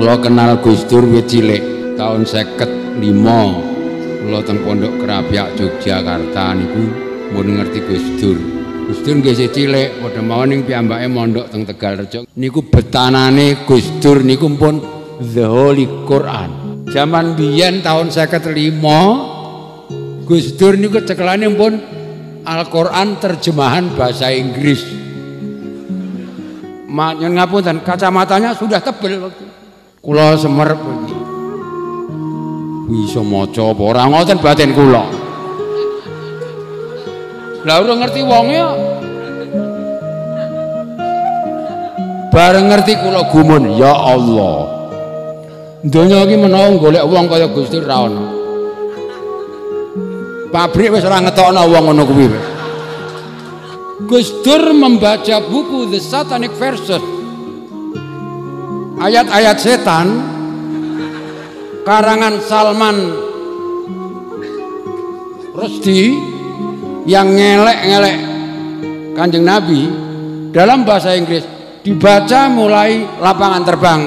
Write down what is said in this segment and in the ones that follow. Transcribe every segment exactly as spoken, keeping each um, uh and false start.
Kula kenal Gus Dur wit cilik tahun seket lima. Kula teng Pondok Krapyak Yogyakarta niku mun ngerti Gus Dur. Gus Dur nggih sik cilik padha mawon ning piyambake mondok teng Tegal Rejo. Niku betanane Gus Dur niku pun The Holy Quran. Zaman biyen tahun seket lima Gus Dur niku cekelane pun Al-Quran terjemahan bahasa Inggris. Mak nyen ngapunten kacamatanya sudah tebel waktu. Kula semer pundi. Bisa maca apa ora ngoten batin kula. Lah ora ngerti wonge kok. Bareng ngerti kula gumun, ya Allah. Donya iki menawa golek wong kaya Gusti ra ono. Pabrik wis ora ngetokno wong ngono kuwi. Gus Dur membaca buku The Satanic Verses, Ayat-ayat Setan, karangan Salman Rushdie yang ngelek-ngelek Kanjeng Nabi dalam bahasa Inggris, dibaca mulai lapangan terbang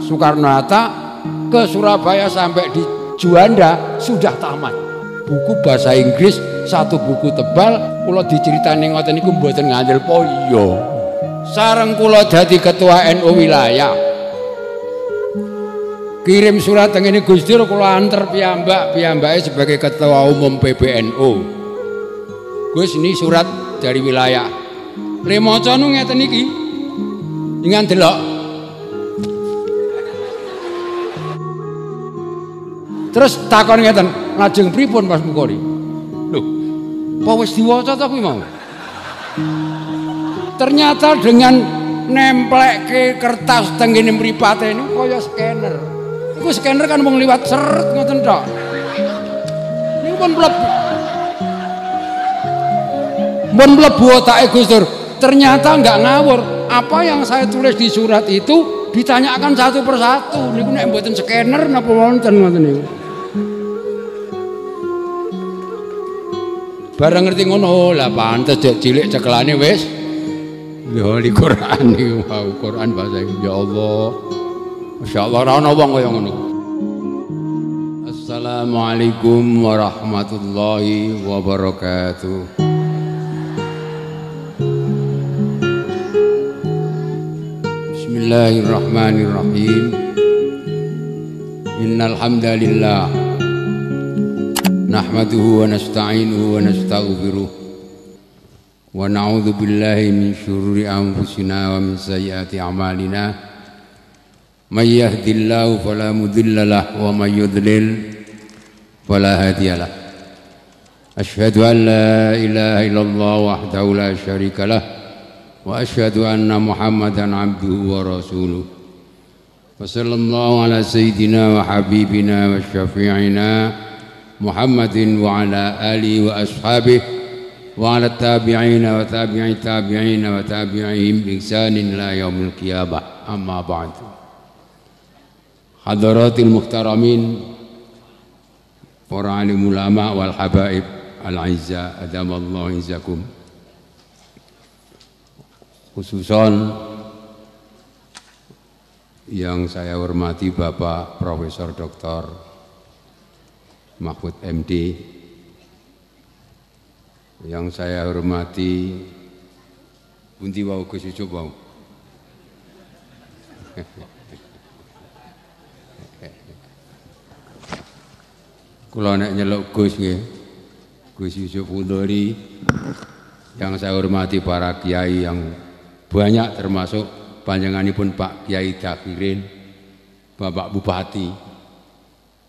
Soekarno-Hatta ke Surabaya sampai di Juanda sudah tamat. Buku bahasa Inggris satu buku tebal, kula diceritani ngoten niku mboten ngandel po iya. Sareng kula dadi ketua N U wilayah. Kirim surat teng ngene Gus Dur kula anter piyambak, piyambake sebagai ketua umum P B N U. Gus ini surat dari wilayah. Le maca nu ngeten iki. Dengan delok. Terus takon ngeten, lajeng pripun Mas Mukori? Apa wis diwaca ta kuwi mau? Ternyata dengan nemplek ke kertas teng ngene mripate ini kaya scanner. Iku scanner kan mung liwat seret ngoten tok. Niku pun mlebu. Mun mlebu otake Gus Dur, ternyata enggak ngawur. Apa yang saya tulis di surat itu ditanyakan satu persatu. Niku nek mboten scanner napa wonten ngoten niku. Barang ngerti ngono lah pantes dek cilik cekelane wis ya li Quran iki wau Quran bahasa ya Allah masyaallah ora ana wong kaya ngono. Assalamualaikum warahmatullahi wabarakatuh. Bismillahirrahmanirrahim. Innal hamdalillah nahmaduhu wa nasta'inuhu wa nastaghfiruh wa na'udzu billahi min syururi anfusina wa min sayyiati a'malina may yahdihillahu fala mudhillalah wa may yudlil fala hadiyalah asyhadu an la ilaha illallah wahdahu la syarikalah wa asyhadu anna muhammadan abduhu wa rasuluh wa sallallahu ala sayyidina wa habibina wa syafi'ina Muhammadin wa ala alihi wa ashabihi wa ala tabi'ina wa tabi'i tabi'ina wa tabi'ihim bi ihsanin ila yaumil qiyamah. Amma ba'du. Hadaratil muhtaramin, para alim ulama wal habaib al izza adamallahu izzakum. Khususan yang saya hormati Bapak Profesor Doktor Mahfud M D, yang saya hormati Bunti Wau Kusucu Wau, kalau nak nyelok Gus nggih, Gus Yusuf Pundori, yang saya hormati para kiai yang banyak termasuk panjenenganipun Pak Kiai Dakirin, Bapak Bupati.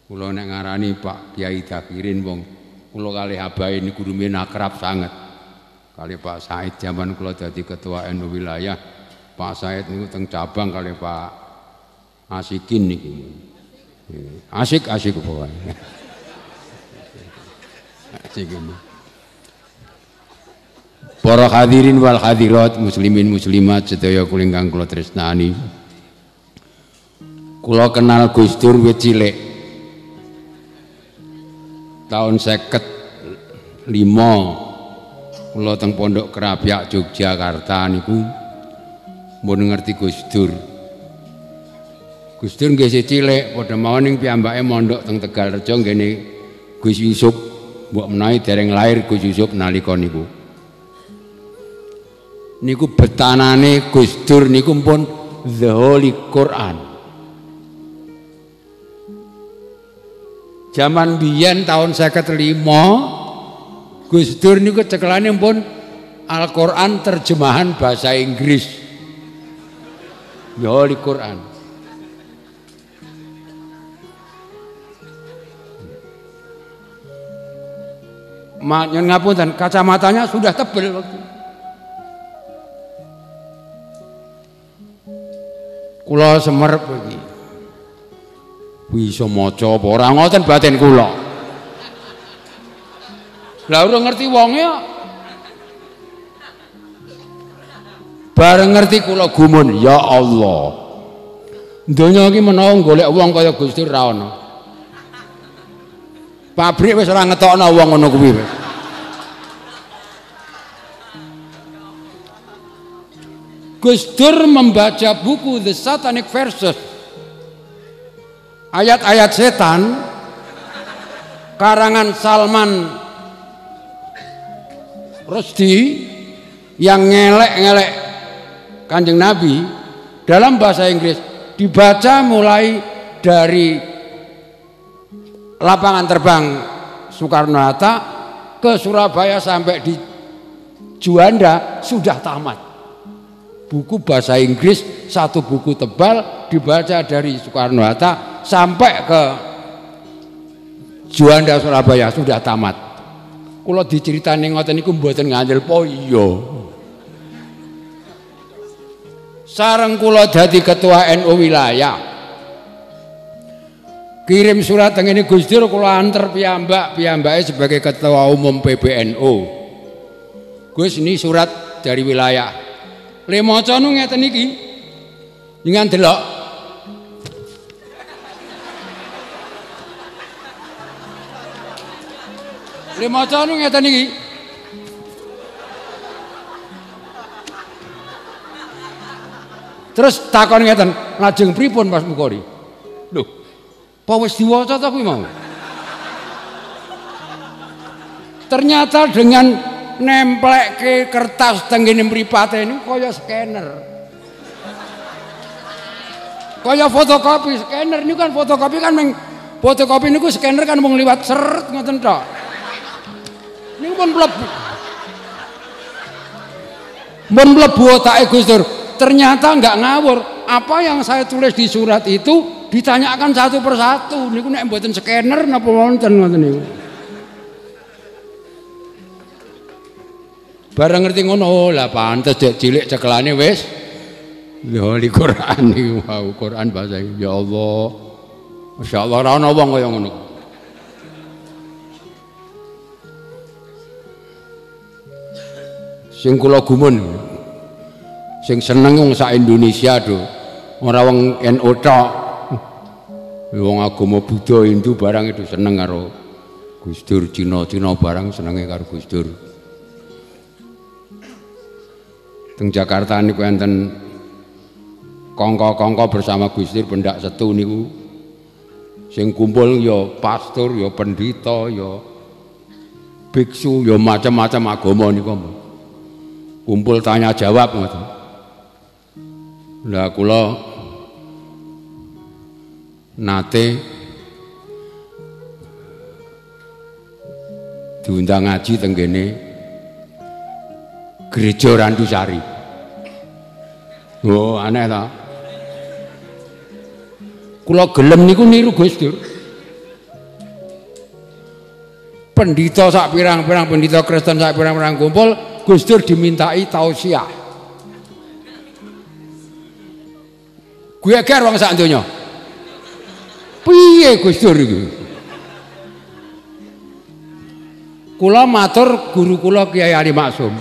Kula nek ngarani Pak Kiai Dakirin wong kula kalih abahe niku rumiyin akrab sanget. Kalih Pak Said zaman kula dadi ketua N U wilayah, Pak Said niku teng cabang kalih Pak Asikin niki. Asik-asik pokoke. Asik ini. Para hadirin wal hadirat muslimin muslimat sedaya kula ingkang kula tresnani. Kula kenal Gus Dur wit cilik. Tahun seket lima kula teng Pondok Krapyak Yogyakarta niku mun ngerti Gus Dur. Gus Dur nggih isih cilik, padha mawon ning piyambake mondok teng Tegal Rejo ngene Gus Yusuf, mbok menawi dereng lair Gus Yusuf nalika niku. Niku betanane Gus Dur niku pun The Holy Quran. Zaman biyen tahun seket lima Gus Dur niku cekelane pun Al-Qur'an terjemahan bahasa Inggris. The Holy Quran. Maknya ngapun dan kacamatanya sudah tebel waktu. Kula semerep iki. Bisa maca apa ora ngoten batin kula. Lah ora ngerti wonge kok. Bareng ngerti kula gumun, ya Allah. Donya iki menawa golek wong kaya Gusti ra ono. Pabrik wis ora ngetokno wong ngono kuwi wis. Gus Dur membaca buku The Satanic Verses, Ayat-ayat setan, karangan Salman Rushdie yang ngelek-ngelek Kanjeng Nabi dalam bahasa Inggris, dibaca mulai dari lapangan terbang Soekarno-Hatta ke Surabaya sampai di Juanda sudah tamat. Buku bahasa Inggris satu buku tebal dibaca dari Soekarno-Hatta sampai ke Juanda Surabaya sudah tamat. Kalau diceritani ngoten niku mboten ngandel po iya. Sareng kula dadi ketua N U wilayah. Kirim surat yang ini Gus Dur kula anter piyambak piyambake sebagai ketua umum P B N U. Gus ini surat dari wilayah. Le maca nu ngeten iki. Dengan delok. Le maca nu ngeten iki. Terus takon ngeten, lajeng pripun Mas Mukori? Lho, apa wis diwaca ta kuwi mau? Ternyata dengan nemplekke kertas teng ngene mripate niku kaya scanner. Kaya fotokopi, scanner niku kan fotokopi kan meng fotokopi niku scanner kan mung liwat seret ngoten tok. Niku pun mlebu. Mun mlebu otake Gus Dur, ternyata enggak ngawur. Apa yang saya tulis di surat itu ditanyakan satu persatu, niku nek mboten scanner napa wonten ngoten niku. Bareng ngerti ngono, lah pantes dek cilik cekelane wis The Holy Quran niku, wow, Quran bahasa ya Allah. Masyaallah ora ana wong kaya ngono. Sing kula gumun, sing seneng wong sak Indonesia do, ora wong N U tok. Wong agama Buddha Hindu barang itu seneng karo Gus Dur, Cina-Cina barang senenge karo Gus Dur. Teng Jakarta niku enten kongko-kongko bersama Gus Dur pendak setu niku. Sing kumpul ya pastor, ya pendhita, ya biksu, ya macam-macam agama niku. Kumpul tanya jawab ngoten. Lah kula nate diundang ngaji teng kene Gereja Randusari. Oh, aneh ta? Kula gelem niku niru Gus Dur. Pendhita sak pirang-pirang pendhita Kristen sak pirang-pirang kumpul, Gus Dur dimintai tausiah. Kuwi geger wong sak donya. Piye Gus Dur iki? Kula matur guru kula Kiai Ali Maksum.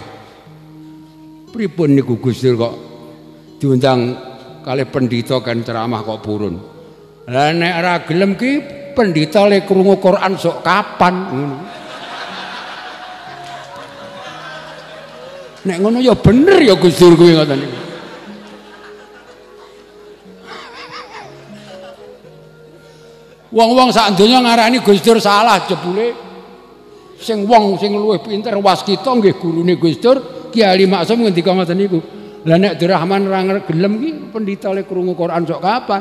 Pripun niku Gus Dur kok diundang kalih pendhita kan ceramah kok purun. Lah nek ora gelem ki pendhita le krungu Quran sok kapan ngono. Nek ngono ya bener ya Gus Dur kuwi ngoten niku. Wong-wong sak donya ngarani Gus Dur salah jebule. Sing wong sing luwih pinter waskita nggih gurune Gus Dur, Kiai Maksum ngendika ngoten niku. Lah nek Durrahman ra gelem ki pendhita le krungu Quran sok kapan.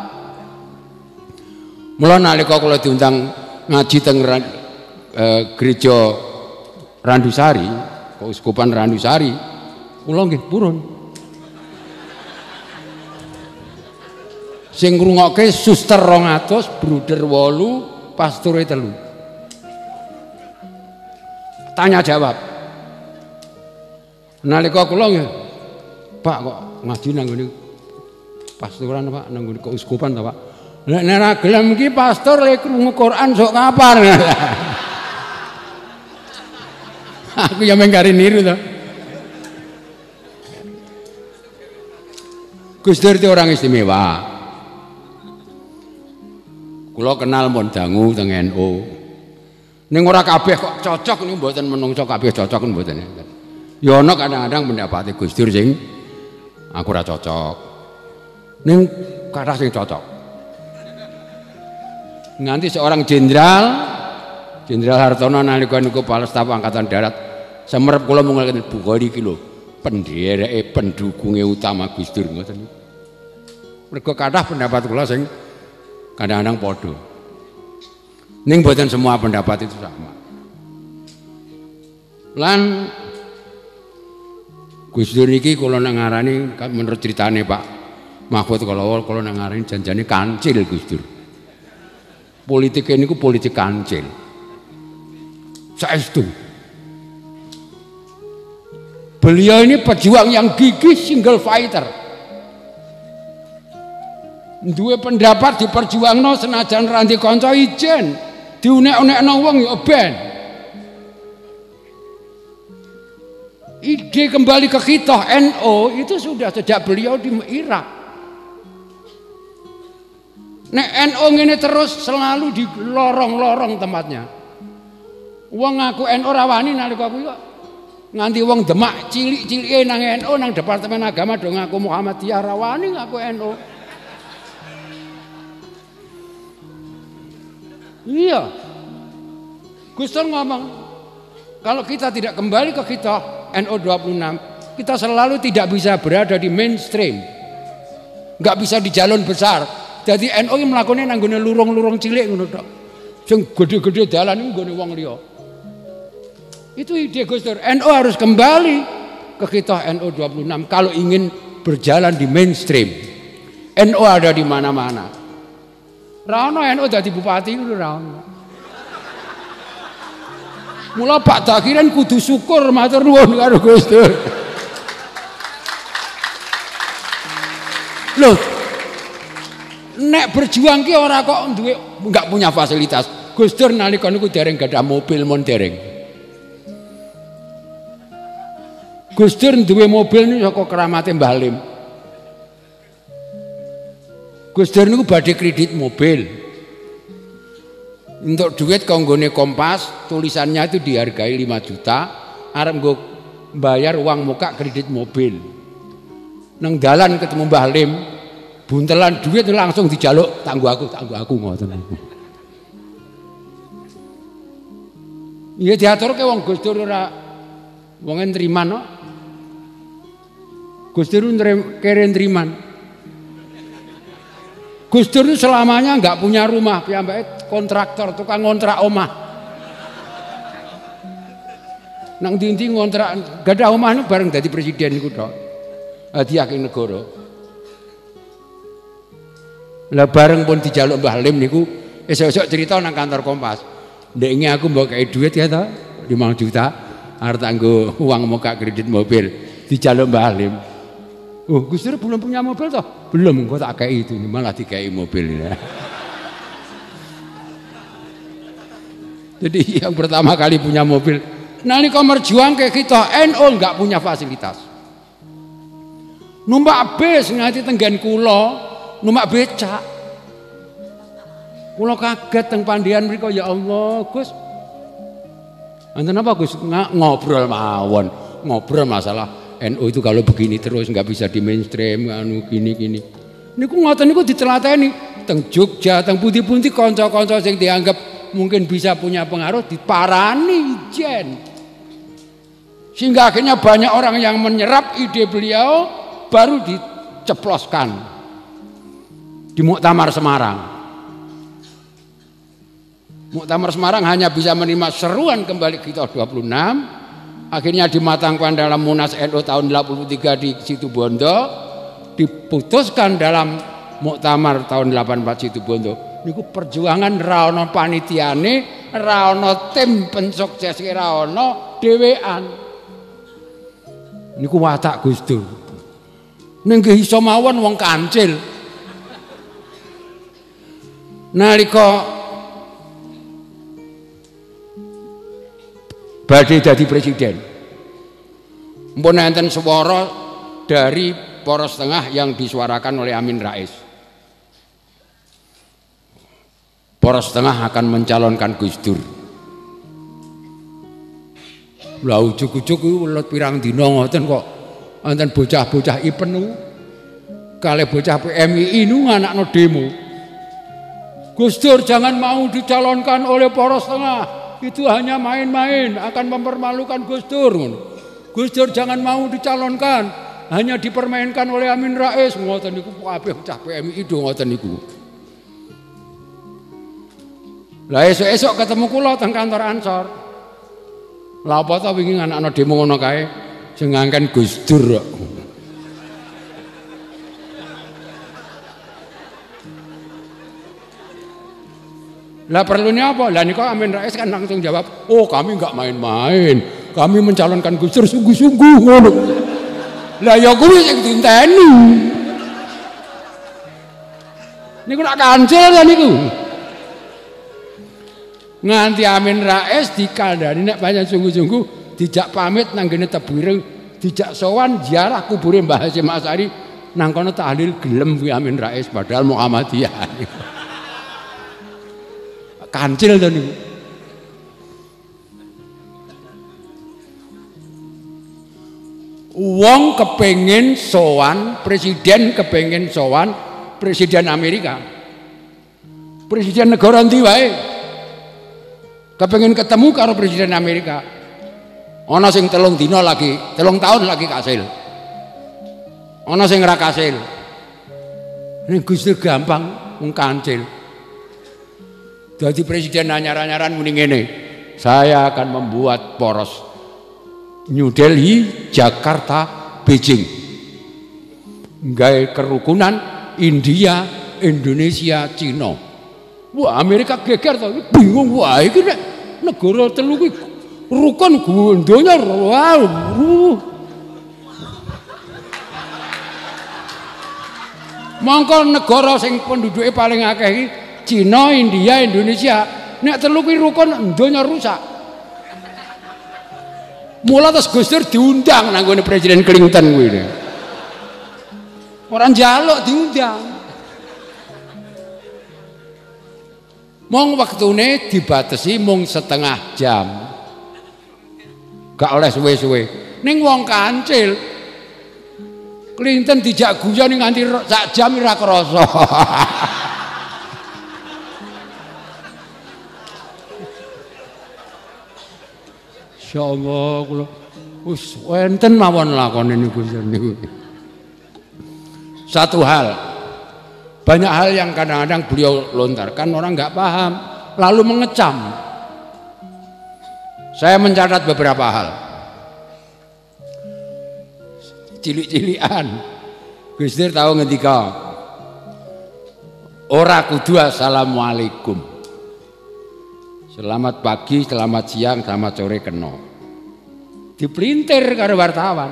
Mula nalika kula diundang ngaji teng eh, gereja Randusari, Keuskupan Randusari, kula nggih purun. Sing ngrungokke suster rong atus, bruder wolu, pastore telu. Tanya jawab. Nalika kula nggih, Pak kok ngaji nang ngene pasturan Pak, nang ngene keuskupan ta Pak. Nek ora gelem iki pastor lek krungu Quran sok kapar. Aku ya menggari niru to. Gus Dur itu orang istimewa. Kula kenal mon dangu teng N U. Ning ora kabeh kok cocok niku mboten menungso kabeh cocok mboten. Ya ana kadang-kadang pendapat Gus Dur sing aku ora cocok. Ning kathah sing cocok. Nganti seorang jenderal Jenderal Hartono nalika niku Kepala Staf Angkatan Darat semerep kula mengulangkan Bukhari iki lho, pendereke pendukunge utama Gus Dur ngoten niku. Mergo kathah pendapat kula sing kadang-kadang podo. Ning mboten semua pendapat itu sama. Lan Gus Dur niki kula ngarani menurut ceritane Pak Mahfud kalawol kula ngarani janjane kancil Gus Dur. Politik niku politik kancil. Saestu. Beliau ini pejuang yang gigih, single fighter. Dua pendapat diperjuangno senajan ranti kanca ijen diunek-unekno wong ya ben. Ide kembali ke kita N U itu sudah sejak beliau di Irak. Nek N U ngene terus selalu di lorong-lorong tempatnya. Wong aku N U rawani nalika aku kok nganti wong Demak cilik-cilike nang N U nang Departemen Agama do ngaku Muhammadiyah rawani ngaku N U. Iya, Gus Dur ngomong kalau kita tidak kembali ke kita N U dua puluh enam, kita selalu tidak bisa berada di mainstream, nggak bisa di jalon besar. Jadi N U yang melakukannya nanggone lurung-lurung cilik ngono tok, sing gede-gede dalan nggone wong liya. Itu ide Gus Dur. N U harus kembali ke kita N U dua puluh enam kalau ingin berjalan di mainstream. N U ada di mana-mana. Rano N U dadi bupati itu rano. Mula Pak Dakirin kudu syukur matur nuwun karo Gus Dur. Loh, nek berjuang ki ora kok duwe enggak punya fasilitas. Gus Dur nalika niku dereng gadah mobil mon dereng. Gus Dur duwe mobil niku saka keramate Mbah Lim. Gus Dur niku badhe kredit mobil. Untuk duit kanggone Kompas, tulisannya itu dihargai lima juta, arep nggo bayar uang muka kredit mobil. Nang dalan ketemu Mbah Lim, buntelan duit langsung dijaluk, "Tanggo aku, tanggo aku," ngoten. Iya diaturke wong Gus Dur ora wong nriman kok. Gus Dur kere nriman. Gus Dur itu selamanya nggak punya rumah, piyambake kontraktor, tukang ngontrak omah. Nang ndi-ndi ngontrak, gadah omah niku bareng dadi presiden niku tok. Hadiah ing negara. Lah bareng pun dijaluk Mbah Lim niku, esuk-esuk cerita nang kantor Kompas. Ndekne aku mbok kei duit ya to, lima juta, arep tanggo uang muka kredit mobil, dijaluk Mbah Lim. Oh, Gus Dur belum punya mobil toh? Belum, kok tak kei itu, malah dikei mobil. Ya. Jadi yang pertama kali punya mobil. Nah, ini kau merjuang kayak kita, N U nggak punya fasilitas. Numpak bis nganti Tenggan Kulo, numpak becak. Kulo kaget teng Pandian mereka, ya Allah, Gus. Anten apa Gus? Ngobrol mawon, ngobrol masalah. N U itu kalau begini terus nggak bisa di mainstream anu gini gini. Niku ngoten niku ditelateni teng Jogja, teng pundi-pundi kanca-kanca sing dianggap mungkin bisa punya pengaruh diparani jen. Sehingga akhirnya banyak orang yang menyerap ide beliau baru diceploskan di Muktamar Semarang. Muktamar Semarang hanya bisa menerima seruan kembali kita dua puluh enam, akhirnya dimatangkan dalam Munas N U tahun delapan puluh tiga di Situbondo, diputuskan dalam Muktamar tahun delapan puluh empat Situbondo. Niku perjuangan ra ono panitiane, ra ono tim pensukses, ra ono dhewean. Niku watak Gus Dur. Ning nggih iso mawon wong kancil. Nalika badai jadi presiden, mpun enten swara dari poros tengah yang disuarakan oleh Amin Rais. Poros tengah akan mencalonkan Gus Dur. Lah ujuk-ujuk welut pirang dina ngoten kok enten bocah-bocah I P N U kalih bocah P M I I nu nganakno demo. Gus Dur jangan mau dicalonkan oleh poros tengah. Itu hanya main-main, akan mempermalukan Gus Dur. Gus Dur jangan mau dicalonkan, hanya dipermainkan oleh Amin Rais. Ngoten niku kabeh cah P M I I do ngoten niku. Lah esuk-esuk ketemu kula teng kantor Ansor. Lah apa ta wingi anak-anak demo ngono kae sing ngangken Gus Dur. Lah perlunya apa? Lah niku Amin Rais kan langsung jawab, "Oh, kami enggak main-main. Kami mencalonkan Gus Dur sungguh-sungguh." Ngono. Lah ya kuwi sing ditenteni. Niku nak kancil ya niku. Nganti Amin Rais dikandani nek pancen sungguh-sungguh dijak pamit nang ngene Tebuireng, dijak sowan ziarah kubure Mbah Hasyim Asharie nang kono tahlil gelem kuwi Amin Rais padahal Muhammadiyah. Kancil tuh nih. Wong kepengen sowan, presiden kepengen sowan, presiden Amerika, presiden negara ndi wae, kepengen ketemu karo presiden Amerika. Ono sing telung dino lagi, telung tahun lagi kasil. Ono sing ra kasil. Ini Gus Dur gampang, wong kancil. Jadi presiden nyaran-nyaran mending ini, saya akan membuat poros New Delhi, Jakarta, Beijing, nggak kerukunan India, Indonesia, Cina. Wah Amerika geger tapi bingung, wah ini negara telu kuwi rukun gondonya, wow. Mongko negara sing penduduknya paling akeh iki Cina, India, Indonesia, nek telu kuwi rukun donya rusak. Mula terus Gus Dur diundang nang gone presiden Clinton kuwi. Orang njaluk diundang. Mong waktune dibatasi mung setengah jam. Gak oleh suwe-suwe. Ning wong kancil Clinton dijak guyon nganti sak jam ora krasa. Insya Allah, kalau us enten mawon lakon ini Gus Dur. Satu hal, banyak hal yang kadang-kadang beliau lontarkan orang nggak paham, lalu mengecam. Saya mencatat beberapa hal. Cilik-cilian, Gus Dur tahu ngendika, ora kudu assalamualaikum. Selamat pagi, selamat siang, selamat sore kena. Dipelintir karo wartawan.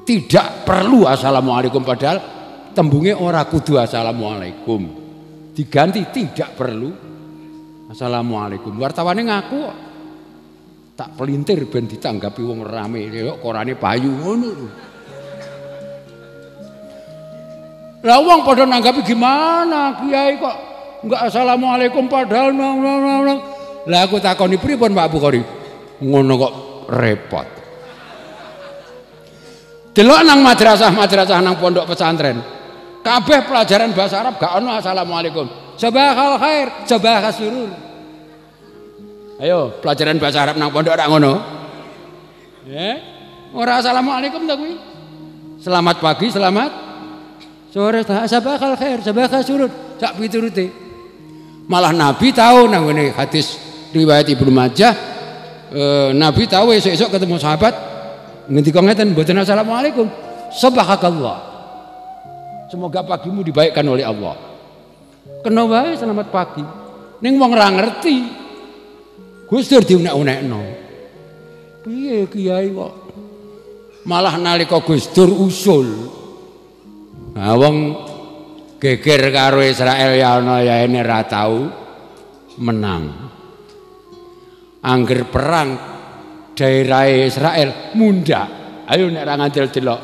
Tidak perlu assalamualaikum padahal tembunge ora kudu assalamualaikum. Diganti tidak perlu assalamualaikum. Wartawane ngaku tak pelintir ben ditanggapi wong rame. Kok korane payu ngono. Lah wong padha nanggapi gimana Kiai kok enggak assalamualaikum padahal nang nang nang. Lah aku takoni pripun Pak Bukhari? Ngono kok repot. Delok nang madrasah-madrasah nang pondok pesantren. Kabeh pelajaran bahasa Arab gak ono assalamualaikum. Sabahal khair, sabahal surur. Ayo, pelajaran bahasa Arab nang pondok ora ngono. Nggih. Ora assalamualaikum ta kuwi. Selamat pagi, selamat sore, sabahal khair, sabahal surur. Sak piturute. Malah Nabi tahu nang ngene hadis riwayat Ibnu Majah, e, Nabi tahu esuk-esuk ketemu sahabat ngendika ngeten mboten assalamualaikum. Sabahakallah. Semoga pagimu dibaikkan oleh Allah. Kena wae selamat pagi. Ning wong ora ngerti. Gus Dur diunek-unekno. Piye kiai kok malah nalika Gus Dur usul. Ha wong geger karo Israel ya ana ya ene ra tau menang. Angger perang daerah Israel munda. Ayo nek ra ngancel delok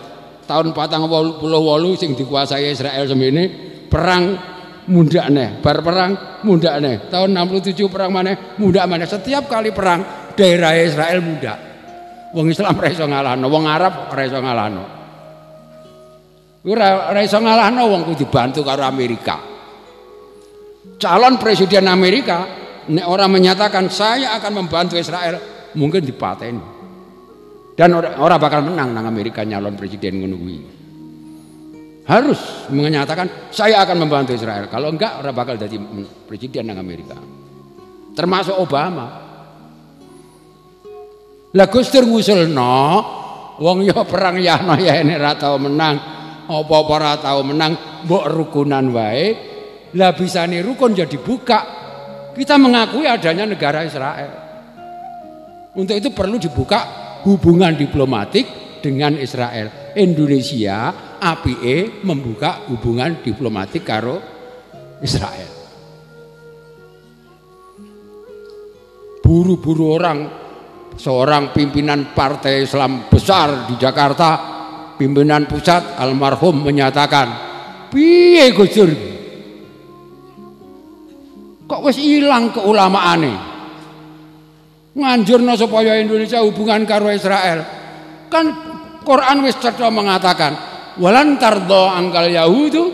tahun patang puluh wolu sing dikuasai Israel semene perang mundak neh, bar perang mundak neh. Tahun enam puluh tujuh perang maneh, mundak maneh. Setiap kali perang daerah Israel mundak. Wong Islam ora iso ngalahno, wong Arab ora iso ngalahno. Ora ora iso ngalahno wong kudu dibantu karo Amerika. Calon presiden Amerika nek ora menyatakan saya akan membantu Israel, mungkin dipateni. Dan orang bakal menang nang Amerika nyalon presiden menunggu. Harus menyatakan saya akan membantu Israel. Kalau enggak orang bakal jadi presiden nang Amerika. Termasuk Obama. Lah Gus Dur ngusulno, wong yo perang ya no ya ini ra tau menang, apa-apa ra tau menang, mbok rukunan wae. Lah bisane rukun jadi buka. Kita mengakui adanya negara Israel. Untuk itu perlu dibuka hubungan diplomatik dengan Israel. Indonesia A P E membuka hubungan diplomatik karo Israel. Buru-buru orang seorang pimpinan partai Islam besar di Jakarta, pimpinan pusat almarhum menyatakan, "Piye Gus Dur? Kok wis ilang keulamaane?" Nganjurna supaya Indonesia hubungan karo Israel. Kan Quran wis cerdas mengatakan, "Walan tardo angkal Yahudu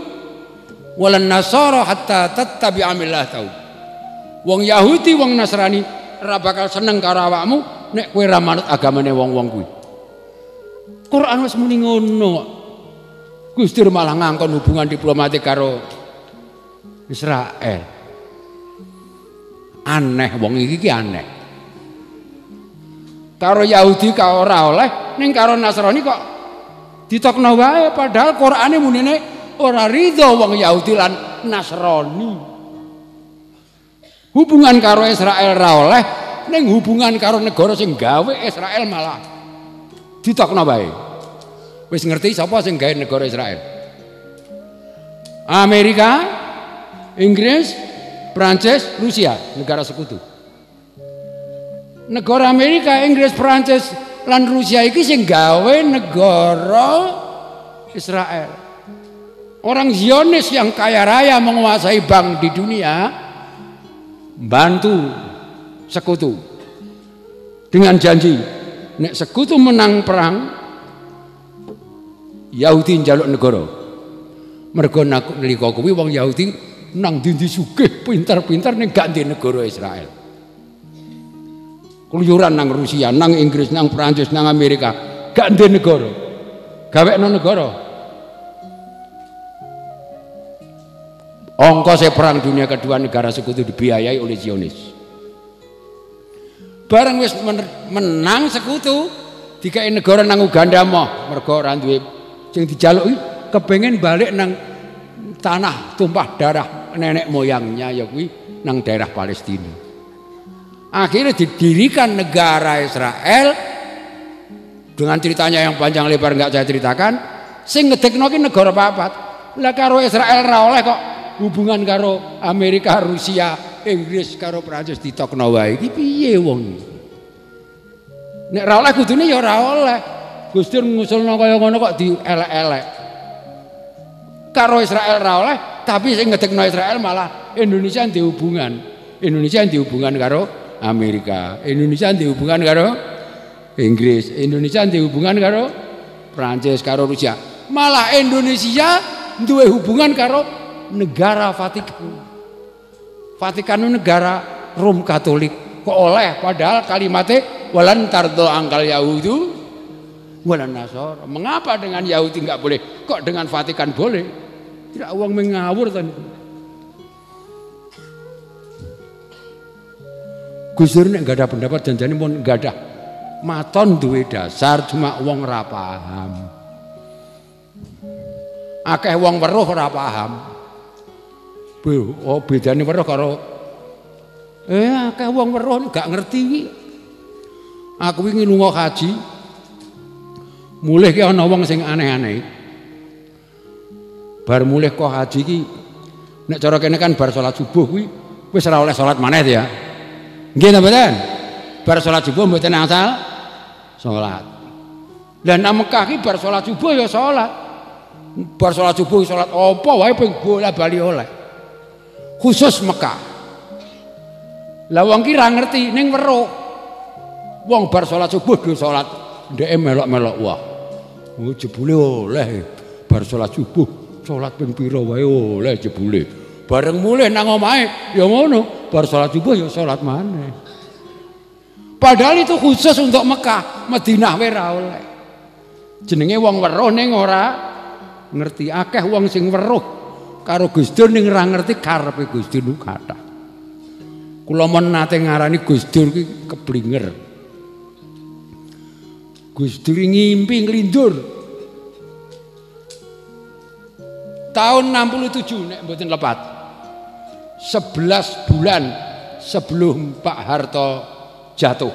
walan Nasara hatta tattabi'a millatahum." Wong Yahudi, wong Nasrani ora bakal seneng karo awakmu nek kowe ora manut agamane wong-wong kuwi. Quran wis muni ngono. Gus Dur malah ngangkon hubungan diplomatik karo Israel. Aneh wong iki ki aneh. Karo Yahudi ka ora oleh, ning karo Nasrani kok ditokno wae padahal Qur'ane munine ora ridho wong Yahudi lan Nasrani. Hubungan karo Israel ora oleh, ning hubungan karo negara sing gawe Israel malah ditokno wae. Wis ngerti sapa sing gawe negara Israel? Amerika, Inggris, Prancis, Rusia, negara sekutu. Negara Amerika, Inggris, Prancis lan Rusia iki sing gawe negara Israel. Orang Zionis yang kaya raya menguasai bank di dunia bantu sekutu dengan janji nek sekutu menang perang Yahudi njaluk negara. Mergo nalika kuwi wong Yahudi nang ndi-ndi sugih pinter-pinter ning gak ndek negara Israel. Keluyuran nang Rusia, nang Inggris, nang Prancis, nang Amerika, gak ndek negara. Gawekno negara. Ongkose perang dunia kedua negara sekutu dibiayai oleh Zionis. Bareng wis menang sekutu, dikai negara nang Uganda mah, mergo ora duwe sing dijaluki kepengin balik nang tanah tumpah darah nenek moyangnya ya kuwi nang daerah Palestina. Akhirnya didirikan negara Israel dengan ceritanya yang panjang lebar nggak saya ceritakan. Sing ngedekno ki negara papat. Lah karo Israel ra oleh kok hubungan karo Amerika, Rusia, Inggris karo Prancis ditokno wae. Iki piye wong iki? Nek ra oleh kudune ya ra oleh. Gus Dur ngusulno kaya ngono kok dielek-elek. Karo Israel ra oleh, tapi sing ngedekno Israel malah Indonesia ndek hubungan. Indonesia ndek hubungan karo Amerika, Indonesia dihubungan karo Inggris, Indonesia dihubungan karo Prancis, karo Rusia. Malah Indonesia duwe hubungan karo negara Vatikan. Vatikan negara Rom Katolik kok oleh, padahal kalimatnya walan tardo angkal Yahudi walan Nasor. Mengapa dengan Yahudi nggak boleh, kok dengan Vatikan boleh? Tidak, uang mengawur tadi. Gus Dur nggak ada pendapat, janjane pun nggak ada. Maton duwe dasar, cuma uang ora paham. Akeh uang weruh ora paham. Oh bedane weruh karo eh akeh uang weruh gak ngerti iki. Aku wingi lunga haji. Mulih ki ana wong sing aneh-aneh. Bar mulih kok haji ki nek cara kene kan bar salat subuh kuwi wis ora oleh salat maneh ya. Nggih ta mboten? Bar salat subuh mboten asal salat. Lah nang Mekah ki bar salat subuh ya salat. Bar sholat subuh, sholat apa wae ping bola bali oleh. Khusus Mekah. Lah wong ki ra ngerti ning weruh. Wong bar sholat subuh do sholat ndeke melok-melok wah. Oh jebule oleh bar sholat subuh, sholat ping pira wae oleh jebule. Bareng mulih nang omahe ya ngono, bar sholat subuh ya sholat maneh. Padahal itu khusus untuk Mekah, Madinah wae ra oleh. Jenenge wong weruh ning ora ngerti. Akeh wong sing weruh karo Gus Dur ning ora ngerti karepe Gus Dur kathah. Kula men nate ngarani Gus Dur ki keblinger. Gus Dur ngimpi nglindur. Tahun enam puluh tujuh nek mboten lepat. sebelas bulan sebelum Pak Harto jatuh.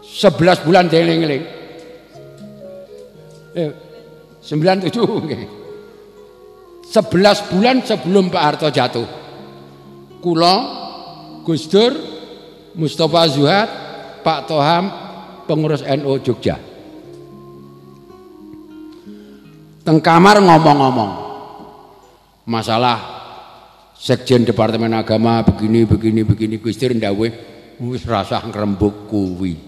sebelas bulan deling-eling. sembilan puluh tujuh okay. sebelas bulan sebelum Pak Harto jatuh, kula Gus Dur, Mustafa Zuhad, Pak Toham, pengurus N U Jogja teng kamar ngomong-ngomong masalah sekjen Departemen Agama begini begini begini. Gus Dur ndawuh wis rasah ngrembug kuwi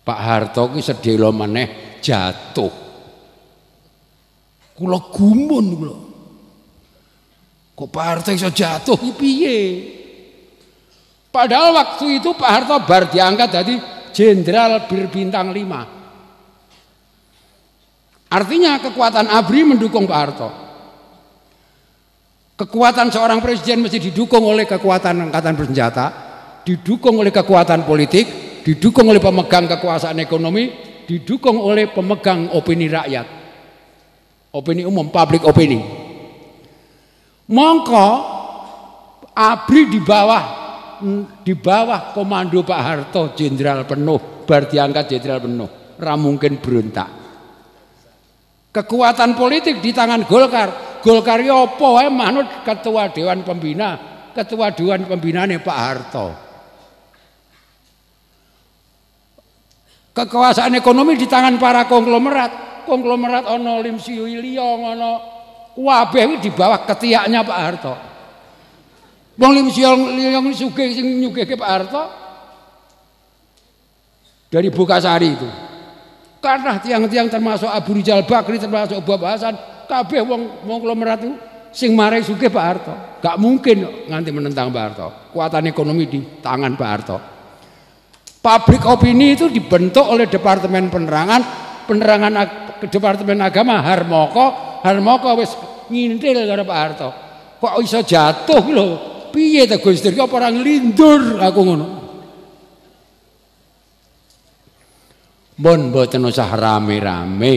Pak Harto ki sedhela meneh jatuh. Kula gumun kula. Kok Pak Harto iso jatuh iki piye? Padahal waktu itu Pak Harto bar diangkat jadi jenderal berbintang lima. Artinya kekuatan A B R I mendukung Pak Harto. Kekuatan seorang presiden mesti didukung oleh kekuatan angkatan bersenjata, didukung oleh kekuatan politik, didukung oleh pemegang kekuasaan ekonomi, didukung oleh pemegang opini rakyat, opini umum, public opini. Mongko A B R I di bawah di bawah komando Pak Harto jenderal penuh, bar diangkat jenderal penuh, ra mungkin berontak. Kekuatan politik di tangan Golkar. Golkar yo apa wae manut ketua dewan pembina, ketua dewan pembinane Pak Harto. Kekuasaan ekonomi di tangan para konglomerat, konglomerat ono Lim Sioe Liong, ono wabeh di bawah ketiaknya Pak Harto. Wong Lim Sioe Liong sugih sing nyugihke Pak Harto dari Bukasari itu. Karena tiang-tiang termasuk Abu Rizal Bakri, termasuk Bob Hasan, kabeh wong konglomerat itu sing marai sugih Pak Harto. Gak mungkin nganti menentang Pak Harto. Kekuatan ekonomi di tangan Pak Harto. Public opini itu dibentuk oleh Departemen Penerangan, Penerangan Departemen Agama Harmoko, Harmoko wis ngintil karo Pak Harto. Kok iso jatuh lho? Piye ta Gus Dur? Apa ora nglindur aku ngono? Mun mboten usah rame-rame,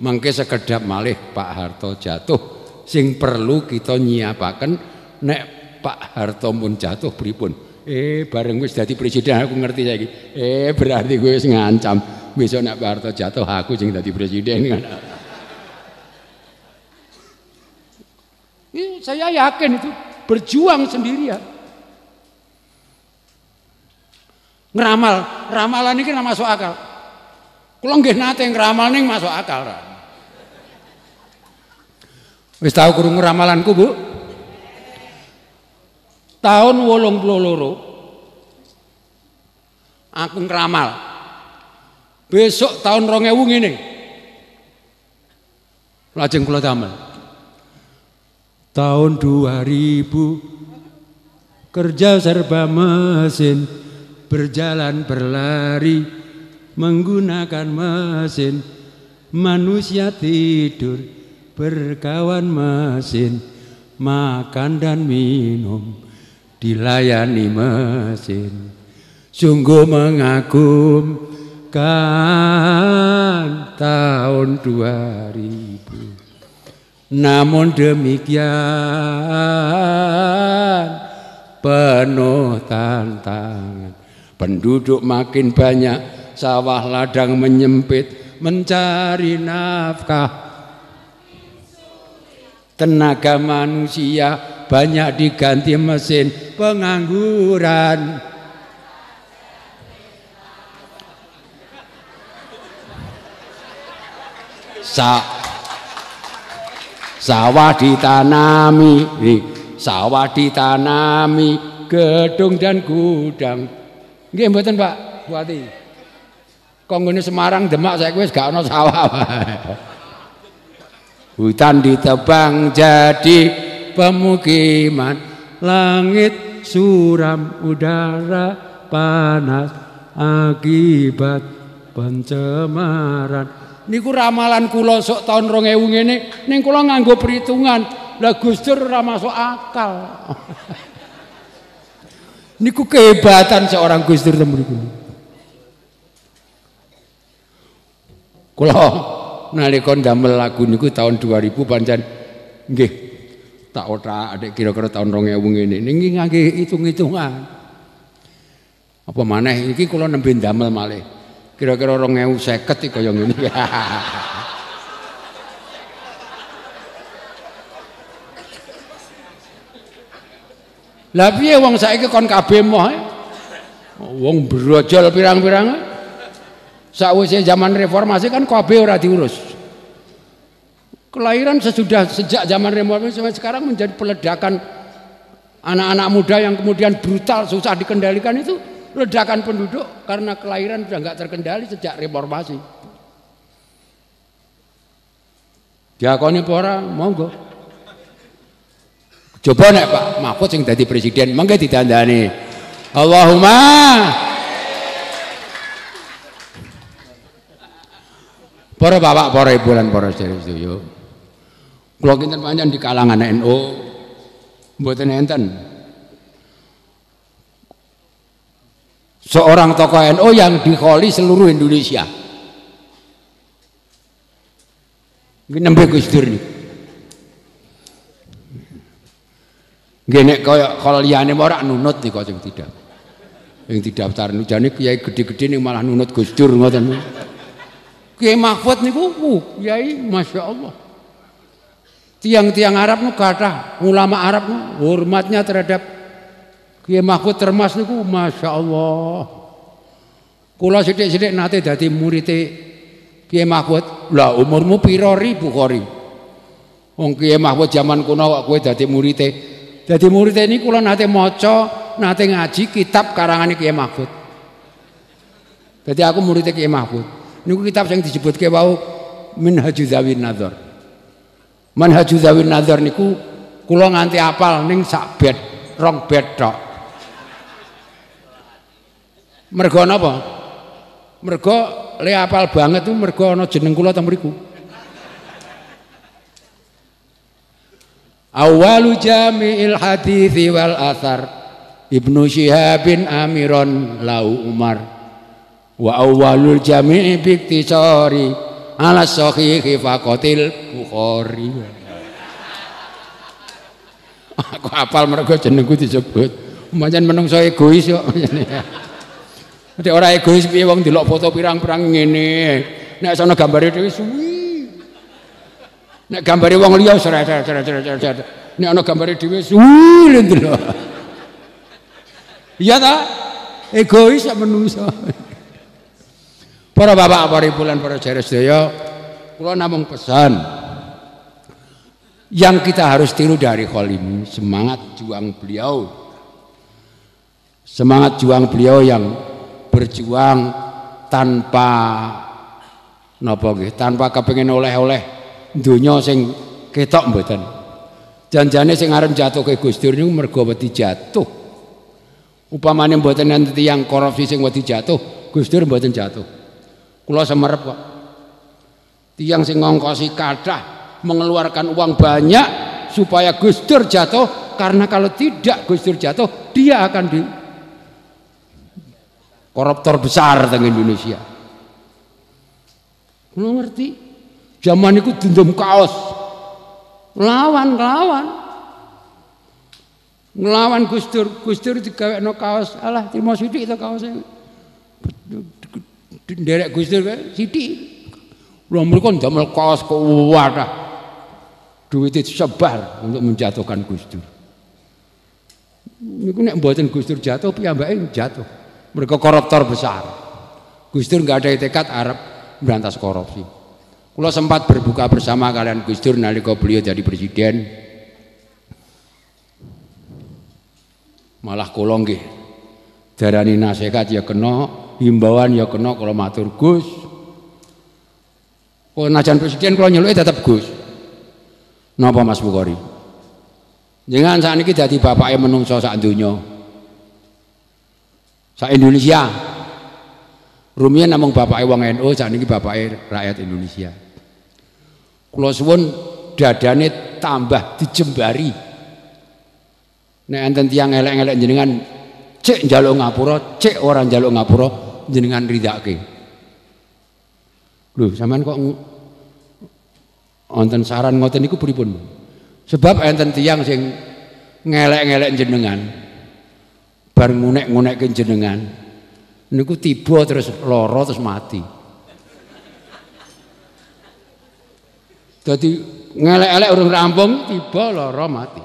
mengke sekedap malih Pak Harto jatuh. Sing perlu kita nyiapaken nek Pak Harto mun jatuh pripun? Eh bareng wis dadi presiden aku ngerti saiki. Eh berarti gue wis ngancam besok nek Pak Harto jatuh aku sing dadi presiden. Eh, saya yakin itu berjuang sendirian. Ngeramal, ramalan iki ora masuk akal. Kula nggih nate ngeramal ning masuk akal. Wis tau krungu ramalanku, Bu? Tahun wolong puluh loro aku ngeramal besok tahun rong ewu ngene lajeng kula damel. Tahun dua ribu kerja serba mesin, berjalan berlari menggunakan mesin, manusia tidur berkawan mesin, makan dan minum dilayani mesin. Sungguh mengagumkan tahun dua ribu. Namun demikian penuh tantangan. Penduduk makin banyak, sawah ladang menyempit, mencari nafkah. Tenaga manusia banyak diganti mesin, pengangguran. Sa sawah ditanami, nih, sawah ditanami, gedung dan gudang. Nggih mboten Pak Buati. Konggone Semarang Demak saiki wis gak ana sawah. Hutan ditebang jadi pemukiman, langit suram, udara panas akibat pencemaran. Niku ramalan kula sok tahun rong ewu ngene, ning kula nganggo perhitungan. Lah Gus Dur ora masuk akal. Niku kehebatan seorang Gus Dur temen niku. Kula nalika ndamel lagu niku tahun dua ribu pancen nggih tak otak adik kira-kira tahun rong ewu ngene. Niki ngangge hitung-hitungan. Apa maneh iki kula nembe ndamel malih. Kira-kira rong ewu seket iki kaya ngene. Lah piye wong saiki kon kabeh moh. Wong brojol pirang-pirang. Sakwise zaman reformasi kan kabeh ora diurus. Kelahiran sesudah sejak zaman reformasi sampai sekarang menjadi peledakan anak-anak muda yang kemudian brutal, susah dikendalikan itu. Ledakan penduduk karena kelahiran sudah nggak terkendali sejak reformasi. Diakoni pora monggo. Coba nek Pak Mahfud sing dadi presiden monggo ditandani. Allahumma. Para bapak, para ibu lan para sedherek. Kula kinten pancen di kalangan N U mboten enten. Seorang tokoh N U yang dikholi seluruh Indonesia. Nembe Gus Dur niki. Nggih nek kaya kala liyane ora nunut nika sing tidak. Sing didaftar niku jane kiai gede-gede ning malah nunut Gus Dur ngoten. Kiai Mahfud niku kiai masyaallah. Tiang-tiang Arab niku kathah, ulama Arab niku hormatnya terhadap Kiai Mahfud Termas niku masya Allah. Kula sithik-sithik nate dadi murite Kiai Mahfud. Lah umurmu pira ribu kori? Wong Kiai Mahfud zaman kuno kok kowe dadi murite. Dadi murite niku kula nate maca, nate ngaji kitab karangane Kiai Mahfud. Dadi aku murite Kiai Mahfud. Niku kitab sing disebutke wau Minhajuz Zawin Nazar. Minhajuz Zawin Nazar niku kula nganti apal ning sak bed, rong bed tok. Mergo napa? Mergo le apal banget tuh mergo ana jeneng kula teng mriku. Awwalu jami'il hadithi wal athar Ibnu Syihab bin Amiron lau Umar wa awwalul jami'i biktisari ala sahihi faqatil Bukhari. Aku apal mergo jenengku disebut. Pancen menungso egois kok. Nek ora egois piye wong delok foto pirang-pirang ngene. Nek sono gambare dhewe suwi. Nek gambare wong liya seret-seret. Nek ana gambare dhewe suwi ndelok. Iya ta? Egois sak menungso. Para bapak, para ibu lan para sedherek sedaya, kula namung pesan yang kita harus tiru dari Khalim, semangat juang beliau. Semangat juang beliau yang berjuang tanpa napa nggih, tanpa kepengin oleh-oleh. dunia sing ketok mboten. Janjane sing arep jatuhke Gus Dur niku mergo wedi jatuh. Upamane mboten enten tiyang korupsi sing wedi jatuh, Gus Dur mboten jatuh. Kula semerep kok. Tiyang sing ngongkosi kathah mengeluarkan uang banyak supaya Gus Dur jatuh, karena kalau tidak Gus Dur jatuh, dia akan di koruptor besar teng Indonesia. Kula ngerti. Zaman itu dendam kaos, lawan lawan, ngelawan Gus Dur, Gus Dur digawekno kaos, alah terima sidik itu kaosnya, derek Gus Dur sidik, lomel kon damel kaos kuwata, duit itu sebar untuk menjatuhkan Gus Dur. Niku nek mboten Gus Dur jatuh, piyambake jatuh, mereka koruptor besar. Gus Dur nggak ada tekad arep berantas korupsi. Kalau sempat berbuka bersama kalian Gus Dur nalika beliau jadi presiden, malah kula nggih darani nasihat ya kena, himbauan ya kena, kalau matur Gus. Kalau najan presiden kalau nyeluki tetap Gus. Napa Mas Bukhari? Jangan saat ini jadi bapaknya menungso sak donya, sak Indonesia. Rumian namung bapaknya wong N U, saat ini bapaknya rakyat Indonesia. Kula suwun dadane tambah dijembari. Nek enten tiyang elek-elek jenengan cek njaluk ngapura, cek ora njaluk ngapura, jenengan ridake. Lho, sampean kok wonten saran ngoten niku pripun? Sebab enten tiyang sing ngelek-ngelek jenengan, bar ngunek-ngunekke jenengan, niku tiba terus lara terus mati. Jadi ngelek-elek urung rampung tiba lara mati.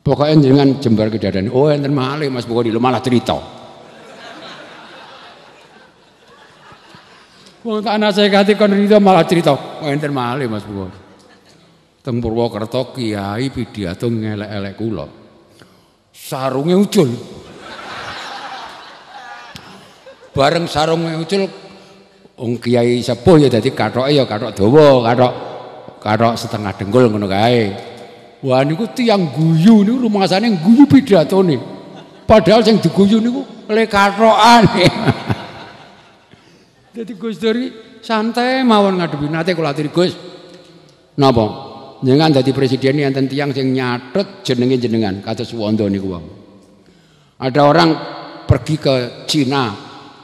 Pokoknya jangan jembar ke dadane. Oh enten malih Mas Bukhari lu malah cerita. Wong tak nasihati kon rida malah cerita. Oh enten malih Mas Bukhari. Teng Purwokerto kiai pidato ngelek-elek kula. Sarunge ucul. Bareng sarunge ucul Ong kiai sepuh ya dadi kathok ya kathok dawa, kathok kathok setengah dengkul ngono kae. Wah niku tiyang guyu niku rumasane guyu pidatone. Padahal sing diguyu niku le kathokane. Dadi Gus Dur santai mawon ngadepi nate kula aturi Gus. Napa? Jenengan dadi presiden enten tiyang sing nyathet jenenge jenengan kados Juanda niku wong. Ada orang pergi ke Cina,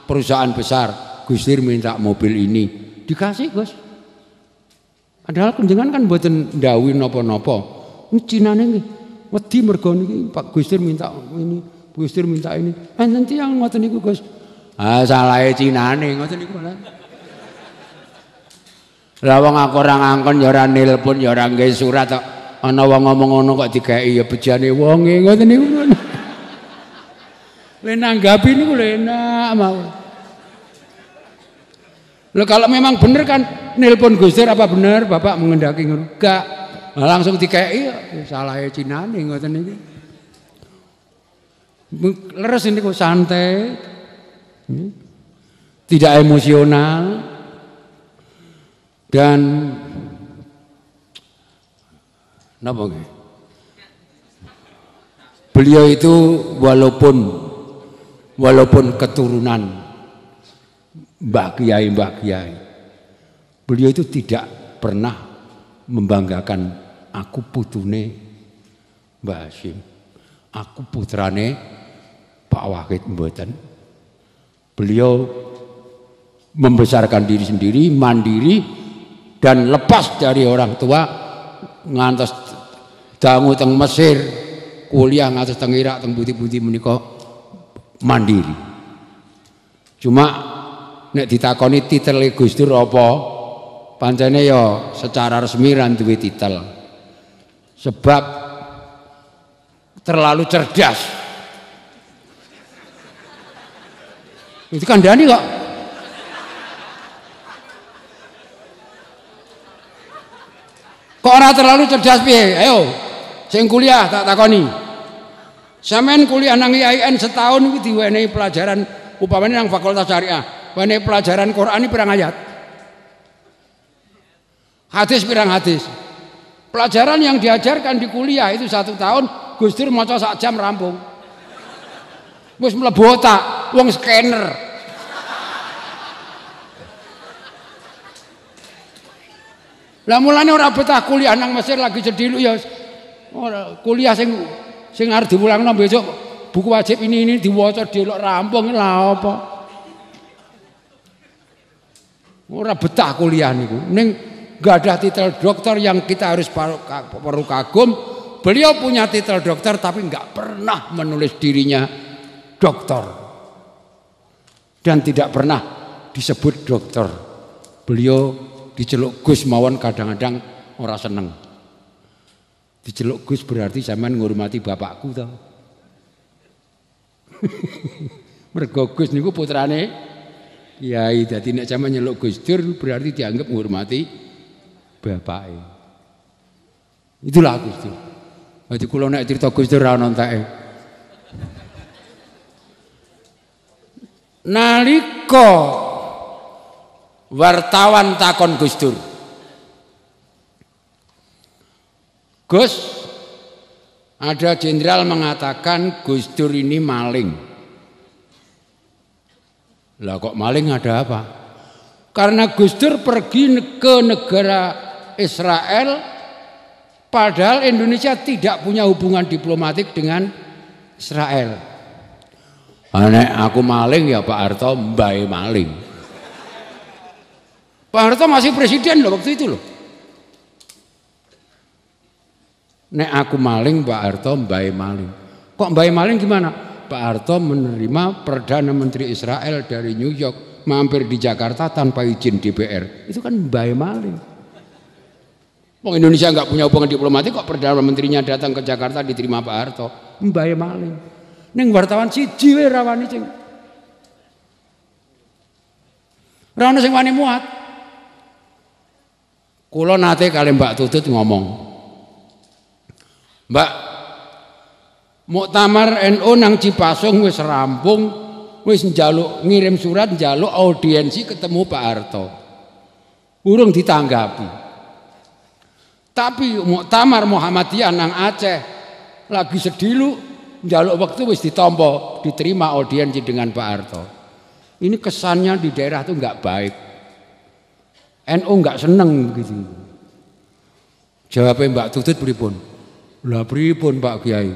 perusahaan besar. Gus Dur minta mobil ini dikasih Gus. Padahal jenengan kan mboten ndawuhi napa-napa. Cinane nggih wedi mergo niki Pak Gus Dur minta ini, Gus Dur minta ini. Enten tiyang ngoten niku Gus. Ah salahe cinane ngoten niku malah. Lah wong aku ora ngangkon ya ora nelpon ya ora nggae surat kok ana wong ngomong ngono kok digeki ya bejane wonge ngoten niku. Lenanggapi niku lho enak mawon. Loh, kalau memang bener kan nelpon Gus Dur apa bener Bapak mengendaki ngono? Enggak. Nah, langsung dikei salahe cinane ngoten iki. Leres niku santai. Tidak emosional. Dan napa nggih? Beliau itu walaupun walaupun keturunan Mbah Kiai, Mbah Kiai. Beliau itu tidak pernah membanggakan aku putune Mbah Hasyim. Aku putrane Pak Wahid mboten. Beliau membesarkan diri sendiri, mandiri dan lepas dari orang tua, ngantos dangu teng Mesir, kuliah ngantos teng Irak, teng putih-putih menika mandiri. Cuma nek ditakoni titel Gus Dur apa? Pancene ya secara resmi ra duwe titel. Sebab terlalu cerdas. Itu kandhani kok. Kok ora terlalu cerdas piye? Ayo. Sing kuliah tak takoni. Sampeyan kuliah nang I A I N setahun iki diwenehi pelajaran upamane nang Fakultas Syariah. Wane pelajaran Quran ini perang ayat. Hadis pirang hadis. Pelajaran yang diajarkan di kuliah itu satu tahun, Gus Dur maca sak jam rampung. Wis mlebu otak, wong scanner. Lah mulane ora betah kuliah nang Mesir lagi cedhiluk ya. Kuliah sing sing arep diwulangno besok buku wajib ini ini diwaca delok rampung lha apa. Ora betah kuliah niku. Ning gadah titel doktor yang kita harus perlu kagum. Beliau punya titel doktor tapi enggak pernah menulis dirinya doktor. Dan tidak pernah disebut doktor. Beliau diceluk Gus mawon kadang-kadang orang seneng. Diceluk Gus berarti zaman menghormati bapakku tau. Mergo Gus niku putrane Kiai, dadi nek zaman nyeluk Gus Dur berarti dianggap menghormati bapake. Itulah Gus Dur. Dadi kula nek cerita Gus Dur ra ono enteke. Nalika wartawan takon Gus Dur, Gus, ada jenderal mengatakan Gus Dur ini maling. Lah kok maling ada apa? Karena Gus Dur pergi ke negara Israel, padahal Indonesia tidak punya hubungan diplomatik dengan Israel. Nek aku maling ya Pak Harto, mbae maling. Pak Harto masih presiden loh waktu itu loh. Nek aku maling Pak Harto mbae maling. Kok mbae maling gimana? Pak Harto menerima Perdana Menteri Israel dari New York mampir di Jakarta tanpa izin D P R. Itu kan mbae maling. Wong Indonesia nggak punya hubungan diplomatik kok Perdana Menterinya datang ke Jakarta diterima Pak Harto. Mbae maling. Neng wartawan siji wae rawani cing. Ra ono sing wani muat. Kulo nate kali Mbak Tutut ngomong, Mbak, muktamar N U nang Cipasung wis rampung, wis njaluk ngirim surat njaluk audiensi ketemu Pak Harto, urung ditanggapi. Tapi muktamar Muhammadiyah nang Aceh lagi sedilu njaluk waktu wis ditampa, diterima audiensi dengan Pak Harto. Ini kesannya di daerah itu nggak baik. N U nggak seneng gitu. Jawabnya Mbak Tutut pripun? Lah pripun Pak Kiai?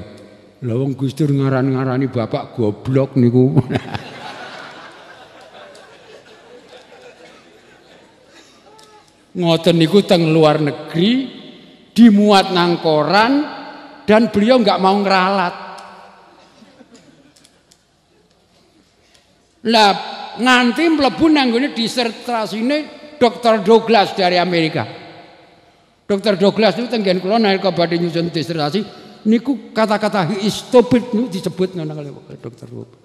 Lah wong Gus Dur ngaran-ngarani bapak goblok niku. Ngoten niku teng luar negeri dimuat nang koran dan beliau nggak mau ngeralat. Lah nganti mlebu nang gone disertasine Doktor Douglas dari Amerika. Doktor Douglas itu tenggen kula nalika badhe nyusun disertasi niku kata-kata he is stupid niku disebut ngono kali Doktor Douglas.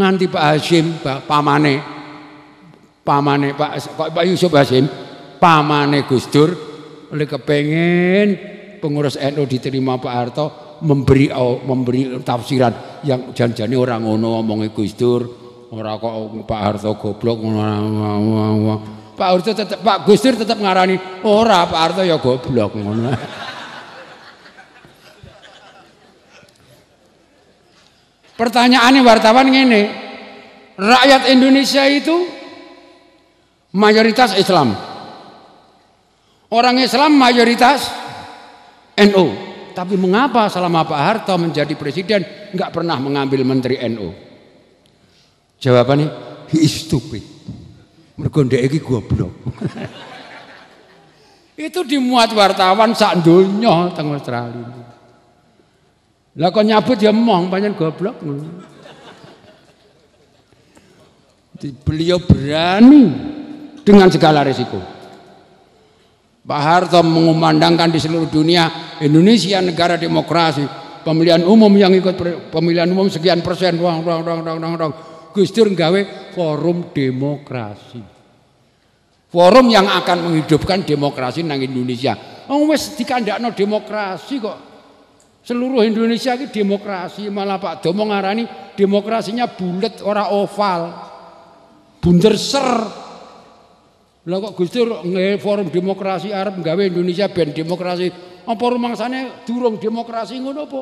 Nganti Pak Hasyim, Pak pamane pamane Pak kok Pak Yusuf Hasyim, pamane Gus Dur oleh kepengin pengurus N U diterima Pak Harto memberi memberi tafsiran yang janjane ora ngono omonge Gus Dur. Ora kok Pak Harto goblok ngono. Pak Harto tetep Pak Gus Dur tetep ngarani, ora Pak Harto ya goblok ngono. Pertanyaane wartawan ngene. Rakyat Indonesia itu mayoritas Islam. Orang Islam mayoritas N U. Tapi mengapa selama Pak Harto menjadi presiden enggak pernah mengambil menteri N U? Jawabannya, he is stupid. Mergo ndek iki goblok. Itu dimuat wartawan sak donya teng Australia. Lah kok nyabut ya mong pancen goblok. Beliau berani dengan segala risiko. Pak Harto mengumandangkan di seluruh dunia, Indonesia negara demokrasi, pemilihan umum yang ikut pemilihan umum sekian persen, rong rong rong rong rong. Gus Dur nggawe forum demokrasi. Forum yang akan menghidupkan demokrasi nang Indonesia. Oh wis dikandakno demokrasi kok. Seluruh Indonesia iki demokrasi, malah Pak Domo ngarani demokrasinya bulet ora oval. Bunder ser. Lah kok Gus Dur ngeform demokrasi Arab gawe Indonesia ben demokrasi. Apa rumangsane durung demokrasi ngono apa?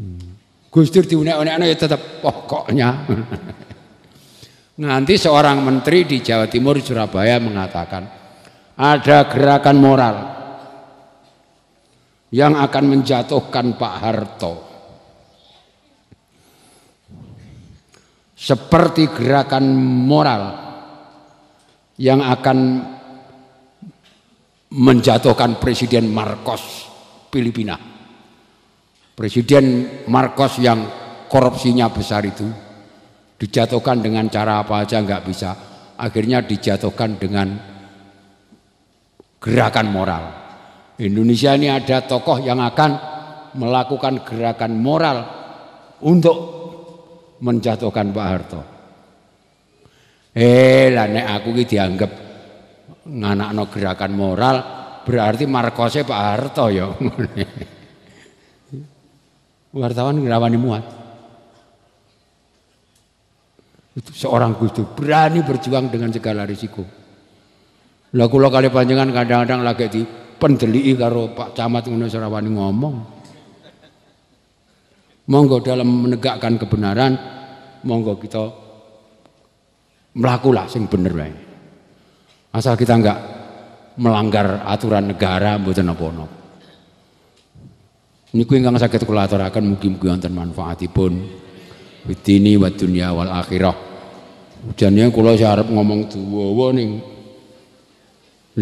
Hmm. Gus Dur diunek-unekno ya tetap pokoknya. Nanti seorang menteri di Jawa Timur Surabaya mengatakan ada gerakan moral yang akan menjatuhkan Pak Harto. Seperti gerakan moral yang akan menjatuhkan Presiden Marcos Filipina. Presiden Marcos yang korupsinya besar itu dijatuhkan dengan cara apa aja nggak bisa, akhirnya dijatuhkan dengan gerakan moral. Indonesia ini ada tokoh yang akan melakukan gerakan moral untuk menjatuhkan Pak Harto. Eh, lah nek aku iki dianggap nganakno gerakan moral, berarti Marcose Pak Harto ya. Wartawan ngrawani muat. Itu seorang Gus Dur berani berjuang dengan segala risiko. Lah kula kali panjenengan kadang-kadang lagi dipendeliki karo Pak Camat ngono Surawani ngomong. Monggo dalam menegakkan kebenaran, monggo kita melakulah sing bener wae. Asal kita enggak melanggar aturan negara mboten napa-napa. Niku ingkang saged kula aturaken mugi-mugi wonten manfaatipun fid dini wad dunya wal akhirah. Jane kula sing arep ngomong duwa ning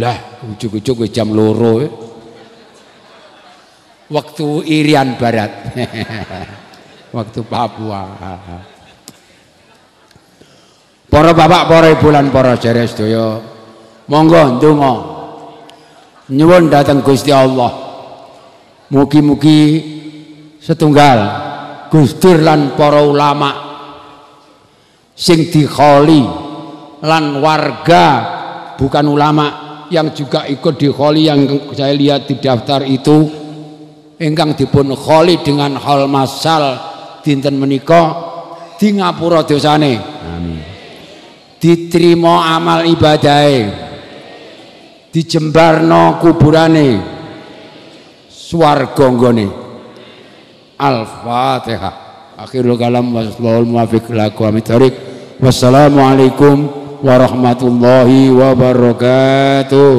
lah ujug-ujug wis jam loro. Waktu Irian Barat. Waktu Papua. Para bapak, para ibu lan para sedherek sedaya, monggo ndonga nyuwun dhateng Gusti Allah. Mugi-mugi setunggal Gus Dur lan para ulama sing dikholi lan warga bukan ulama yang juga ikut dikholi yang saya lihat di daftar itu ingkang dipun kholi dengan hal masal dinten menika di ngapura dosane. Amin. Diterima amal ibadahe, dijembarno kuburane, swarga nggone. Al-Fatihah. Akhirul kalam wassalamu muwaffiq lakum wa thariq. Wassalamualaikum warahmatullahi wabarakatuh.